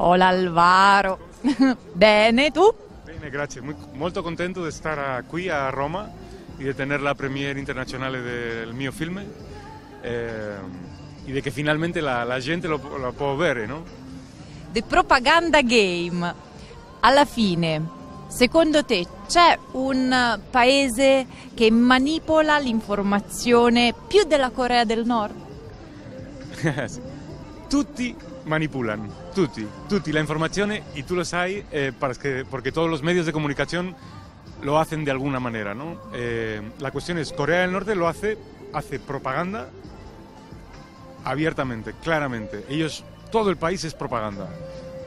Hola Álvaro. Bene, ¿tú? Bene, gracias. Molto contento de estar aquí a Roma y de tener la premiere internacional del mio filme y de que finalmente la gente lo puede ver, ¿no? The Propaganda Game, alla fine, secondo te c'è un paese che manipola l'informazione più della Corea del Nord? Tutti manipulan, tutti la informazione, y tú lo sai, porque todos los medios de comunicación lo hacen de alguna manera, ¿no? La cuestión es, Corea del Norte lo hace propaganda abiertamente, claramente. Ellos, todo el país es propaganda.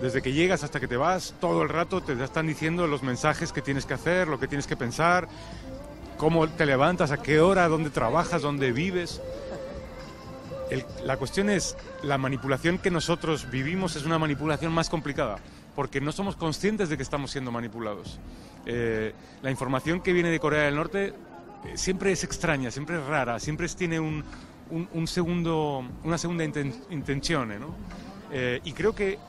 Desde que llegas hasta que te vas, todo el rato te están diciendo los mensajes que tienes que hacer, lo que tienes que pensar, cómo te levantas, a qué hora, dónde trabajas, dónde vives. La cuestión es, la manipulación que nosotros vivimos es una manipulación más complicada, porque no somos conscientes de que estamos siendo manipulados. La información que viene de Corea del Norte siempre es extraña, siempre es rara, siempre tiene una segunda intención, ¿no? Y creo que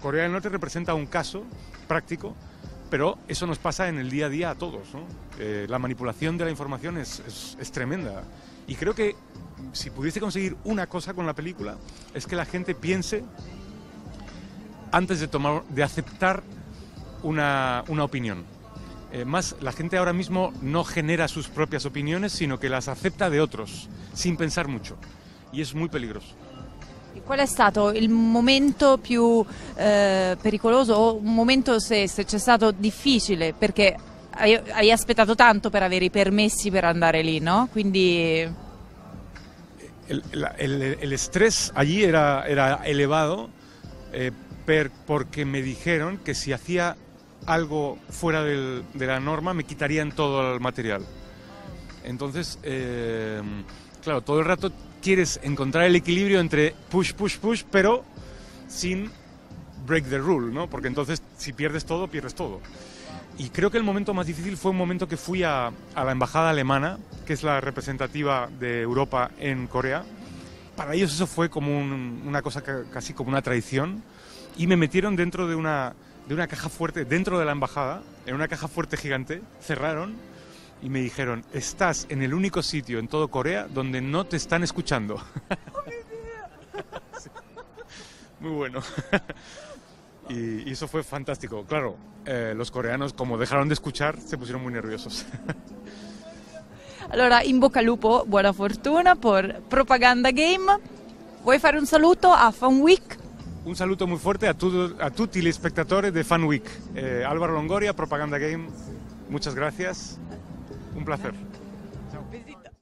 Corea del Norte representa un caso práctico, pero eso nos pasa en el día a día a todos, ¿no? La manipulación de la información es tremenda. Y creo que si pudiese conseguir una cosa con la película, es que la gente piense antes de aceptar una opinión. Más, la gente ahora mismo no genera sus propias opiniones, sino que las acepta de otros, sin pensar mucho. Y es muy peligroso. Qual è stato il momento più pericoloso, o un momento, se c'è stato, difficile, perché hai aspettato tanto per avere i permessi per andare lì, no? Quindi el estrés allí era elevado, porque me dijeron que si hacía algo fuera de la norma me quitarían todo el material. Entonces, claro, todo el rato quieres encontrar el equilibrio entre push, push, push, pero sin break the rule, ¿no? Porque entonces si pierdes todo, pierdes todo. Y creo que el momento más difícil fue un momento que fui a la embajada alemana, que es la representativa de Europa en Corea. Para ellos eso fue como una cosa casi como una traición, y me metieron dentro de una caja fuerte, dentro de la embajada, en una caja fuerte gigante, cerraron y me dijeron, estás en el único sitio en todo Corea donde no te están escuchando. Sí. Muy bueno. Y eso fue fantástico. Claro, los coreanos, como dejaron de escuchar, se pusieron muy nerviosos. Allora, in bocca al lupo, buona fortuna por Propaganda Game. ¿Vuoi fare un saluto a Funweek? Un saluto muy fuerte a tutti gli spettatori de Funweek. Álvaro Longoria, Propaganda Game, muchas gracias. Un placer. Chao.